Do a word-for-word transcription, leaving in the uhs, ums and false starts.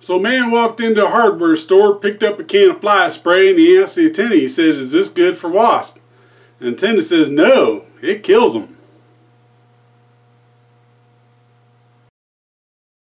So a man walked into a hardware store, picked up a can of fly spray, and he asked the attendant, he said, "Is this good for wasps?" And the attendant says, "No, it kills them."